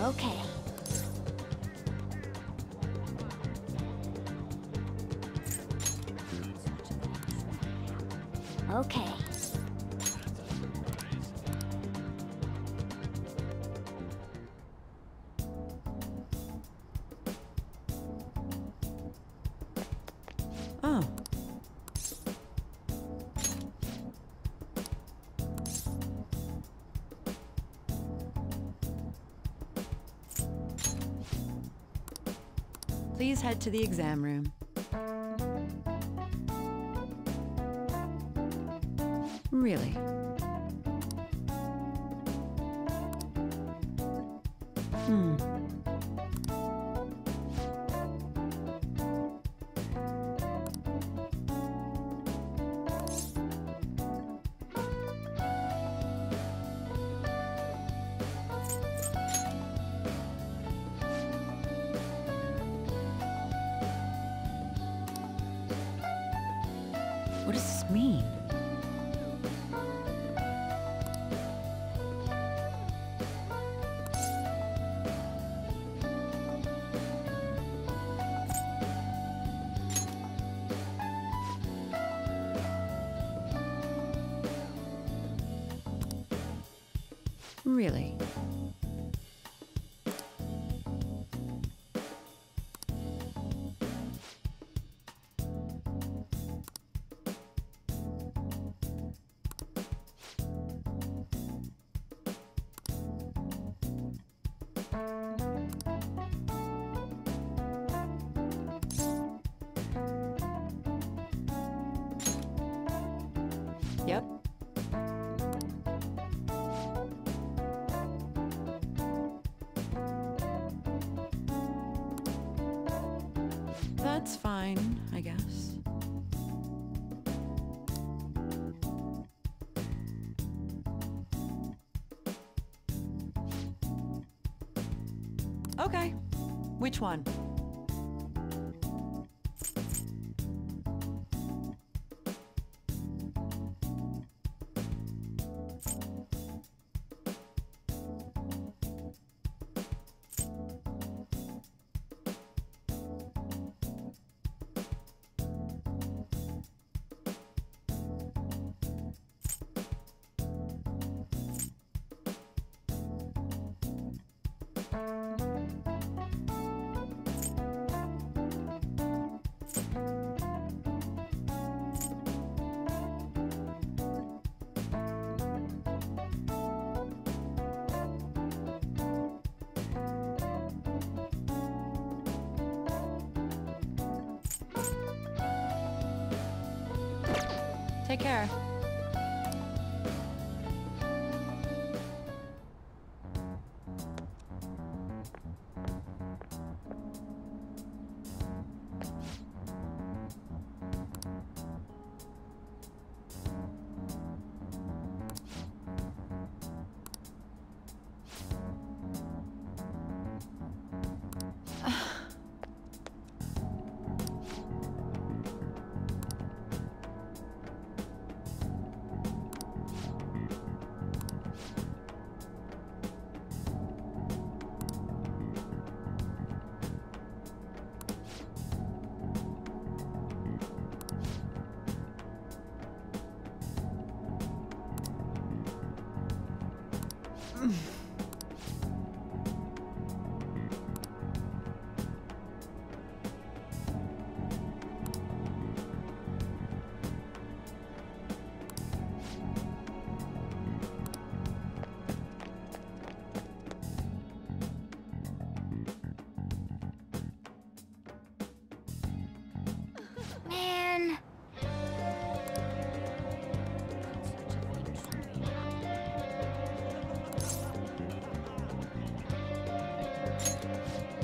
Okay. Okay. Please head to the exam room. Really? What does this mean? Really? Yep. That's fine, I guess. Okay. Which one? Take care.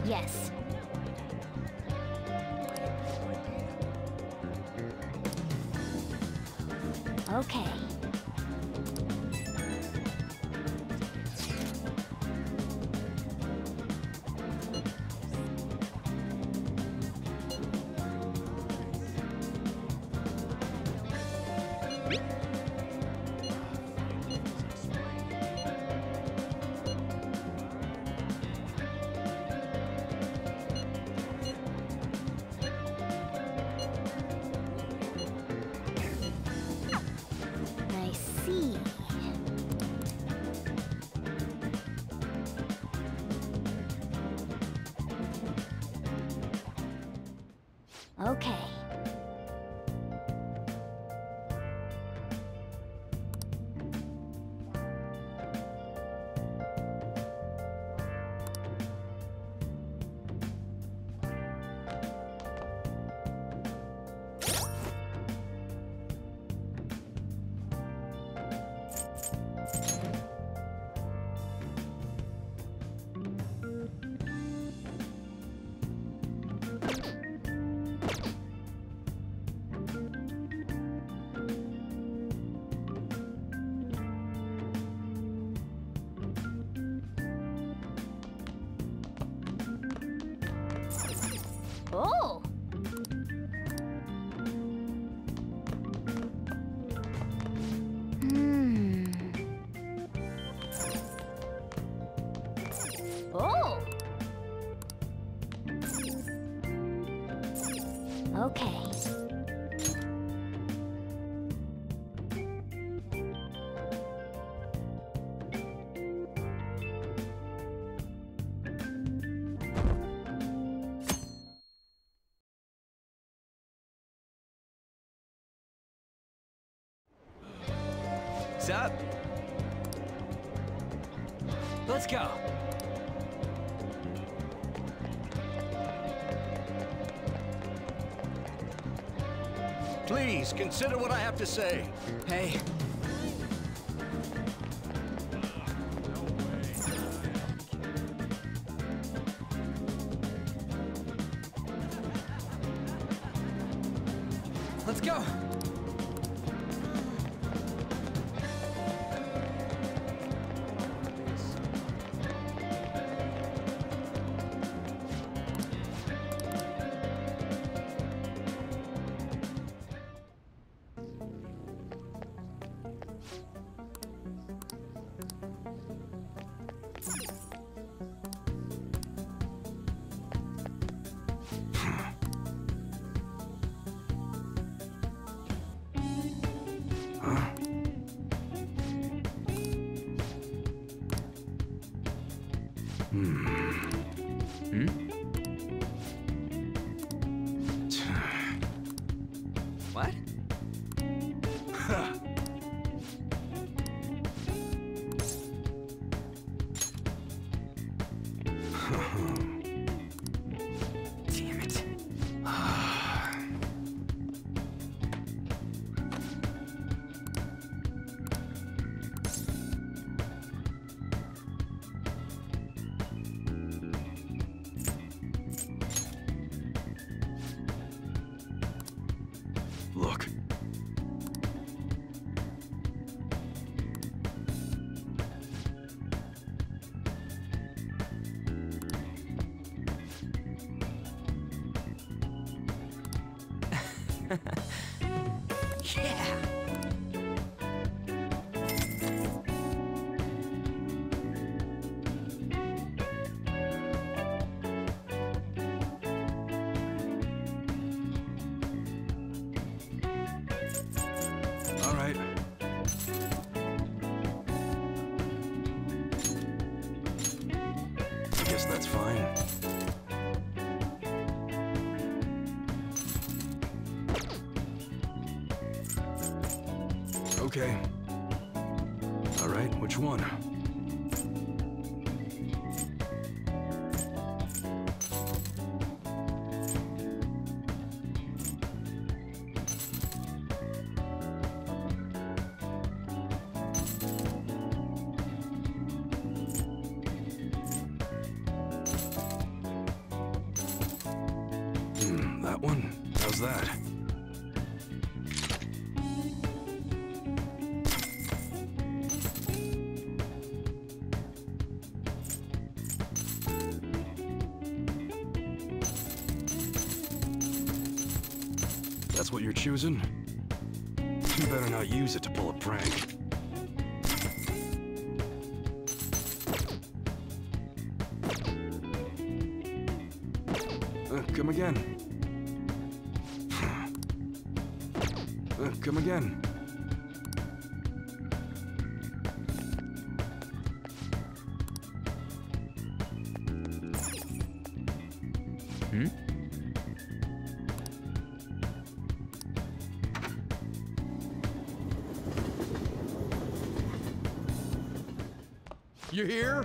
Yes. Okay. Okay. Oh! Oh! Okay. What's up? Let's go. Please consider what I have to say. Hey. Let's go. What? Damn it. Look. Yeah. I guess that's fine. Okay. All right, which one? That one? How's that? That's what you're choosing? You better not use it to pull a prank. Come again. Come again. You here?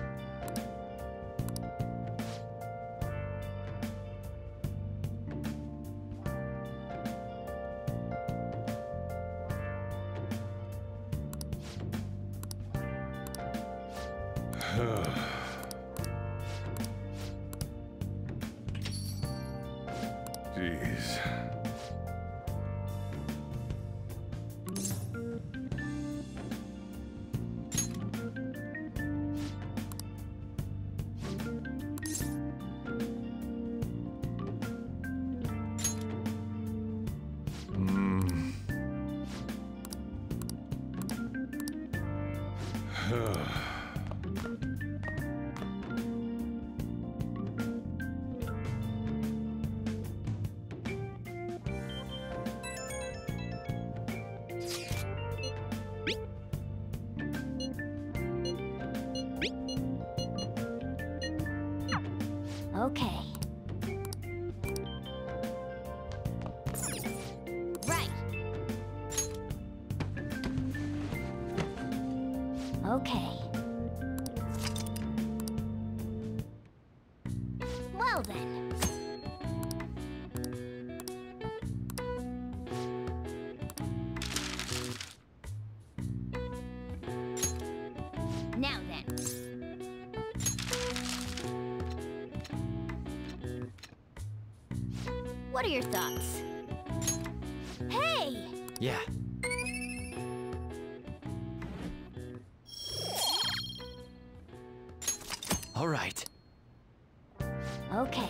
Okay. Right. Okay. Well then. Now then. What are your thoughts? Hey! Yeah. All right. Okay.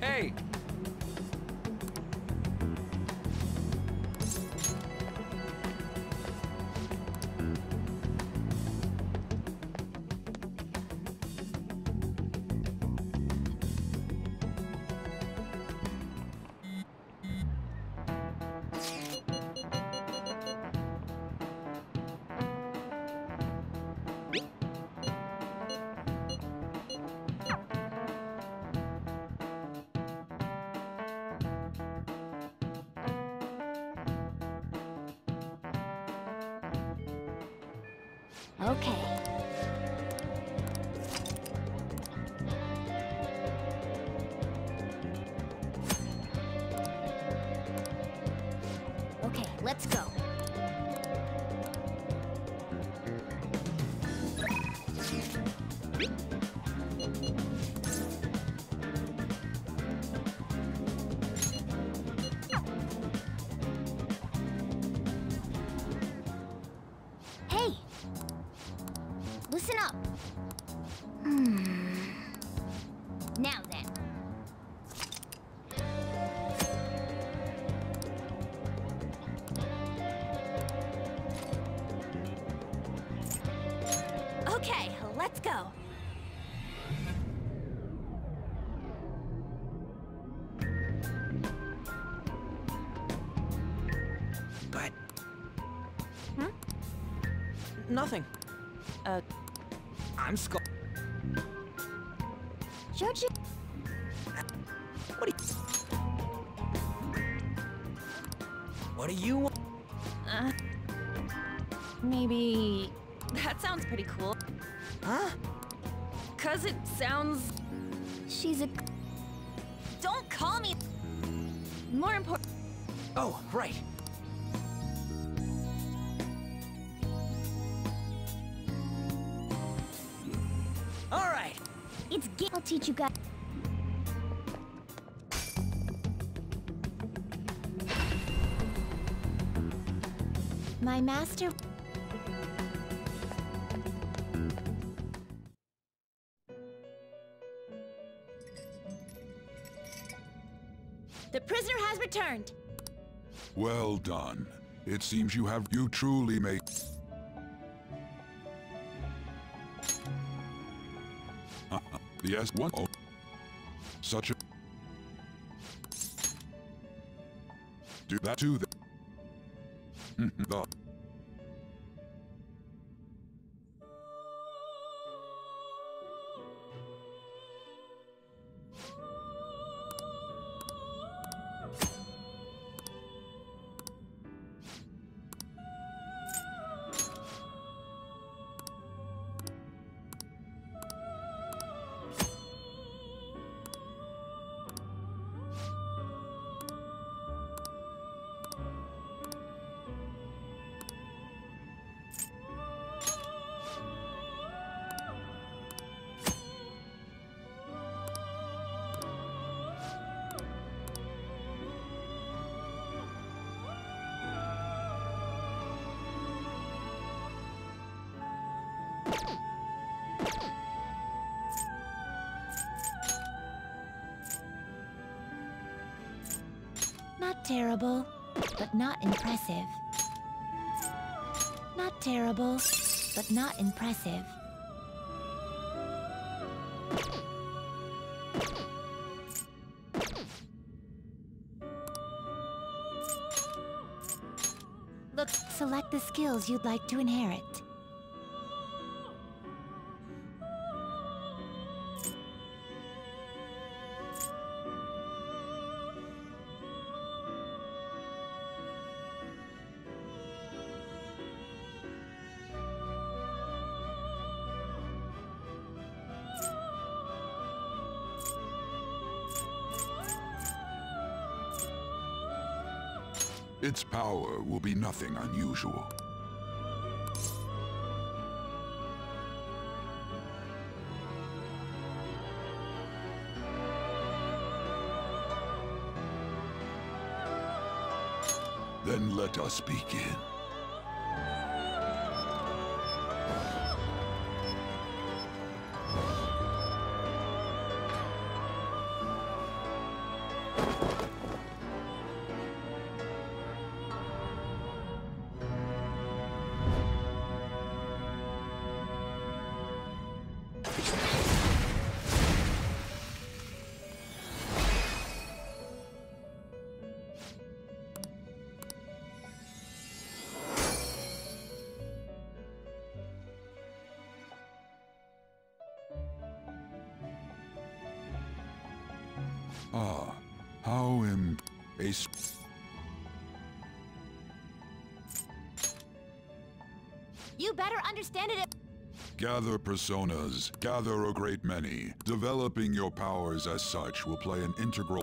Hey! Okay. Okay, let's go. Listen up. Now then. Okay, let's go. But... Nothing. I'm Scott. Georgie. What do you want? Maybe... That sounds pretty cool. Huh? 'Cause it sounds... She's a... Don't call me... More important... Oh, right. I'll teach you guys. My master. The prisoner has returned. Well done. It seems you truly made. Yes, one. Oh. Such a. Do that to the. terrible, but not impressive. Not terrible, but not impressive. Look, select the skills you'd like to inherit. Its power will be nothing unusual. Then let us begin. Ah, how am a You better understand it. Gather personas, gather a great many. Developing your powers as such will play an integral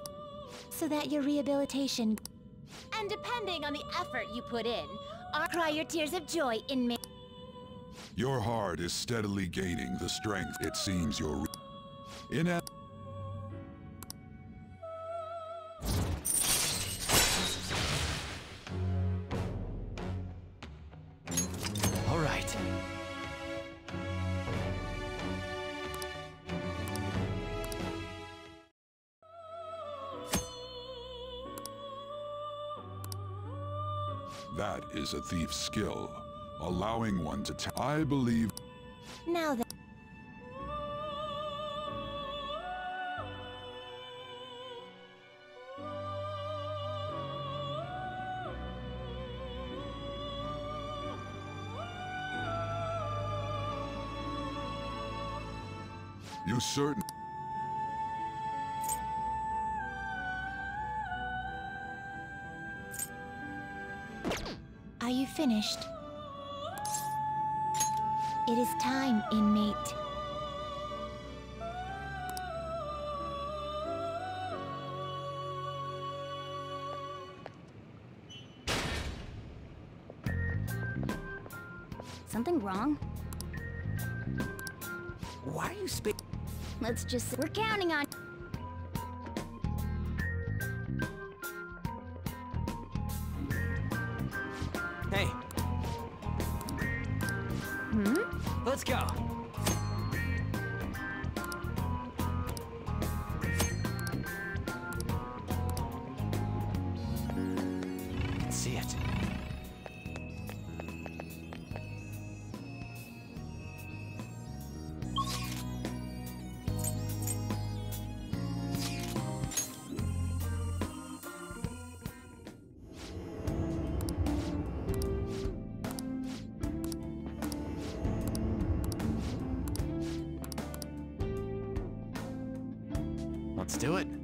so that your rehabilitation and depending on the effort you put in, cry your tears of joy in me. Your heart is steadily gaining the strength it seems you're in a That is a thief's skill, allowing one to I believe. Now that you certain. Are you finished? It is time, inmate. Something wrong? Why are you speaking? Let's just say we're counting on. Hey. Hmm? Let's go. Let's see it. Let's do it.